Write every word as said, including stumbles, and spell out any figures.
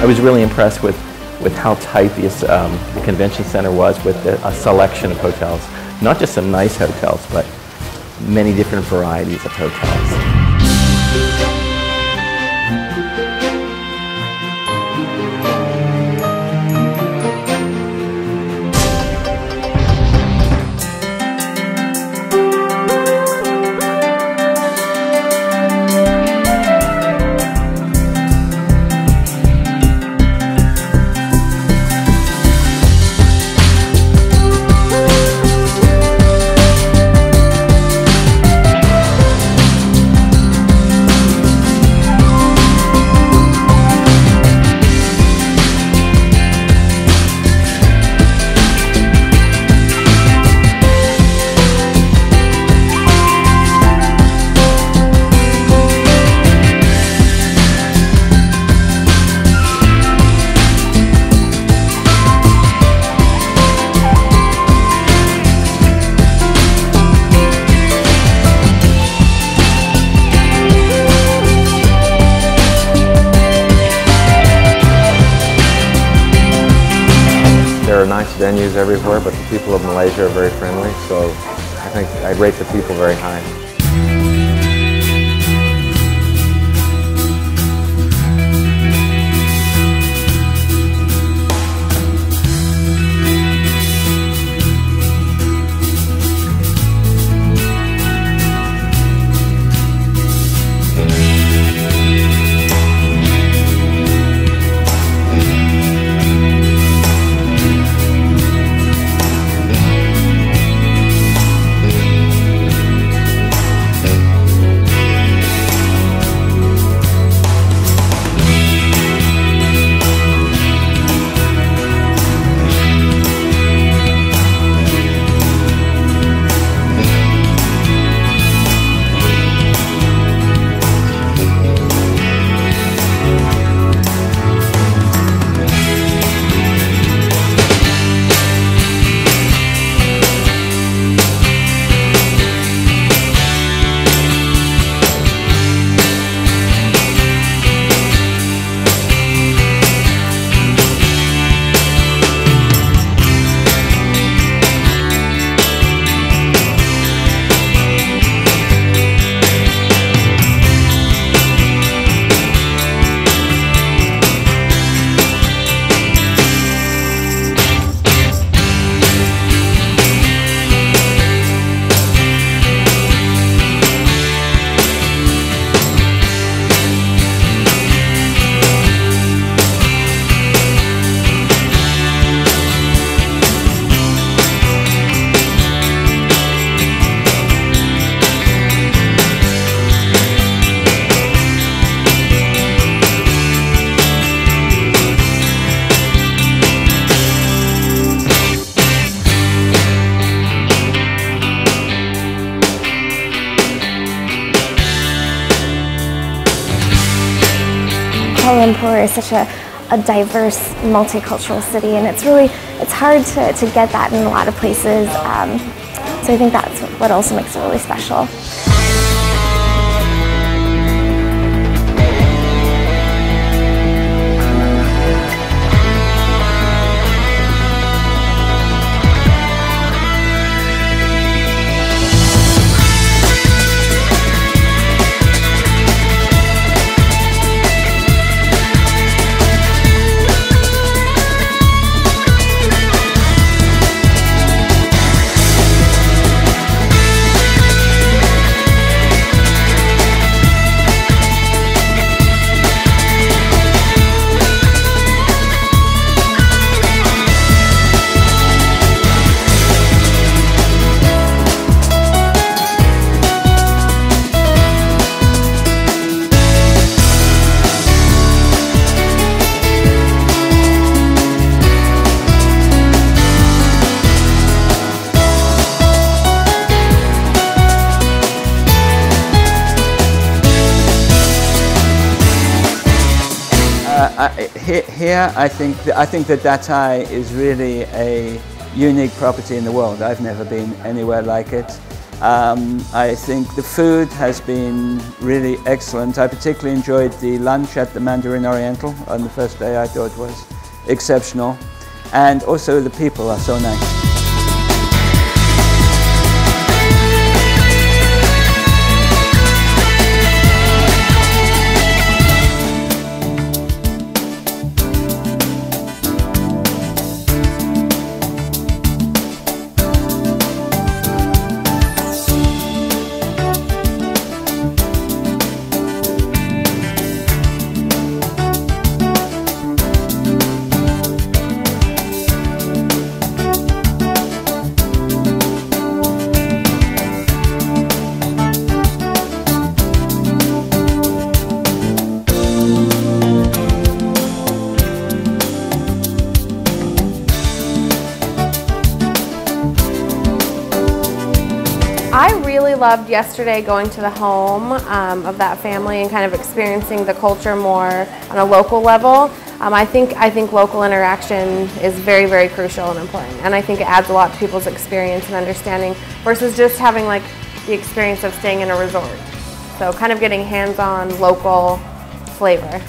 I was really impressed with, with how tight this um, convention center was with a, a selection of hotels. Not just some nice hotels, but many different varieties of hotels. There are nice venues everywhere, but the people of Malaysia are very friendly, so I think I rate the people very high. Kuala Lumpur is such a, a diverse, multicultural city, and it's really, it's hard to, to get that in a lot of places, um, so I think that's what also makes it really special. I, here, here I think I think that Datai is really a unique property in the world. I've never been anywhere like it. Um, I think the food has been really excellent. I particularly enjoyed the lunch at the Mandarin Oriental on the first day. I thought it was exceptional, and also the people are so nice. I really loved yesterday going to the home um, of that family and kind of experiencing the culture more on a local level. Um, I think I think local interaction is very, very crucial and important, and I think it adds a lot to people's experience and understanding versus just having like the experience of staying in a resort. So kind of getting hands-on local flavor.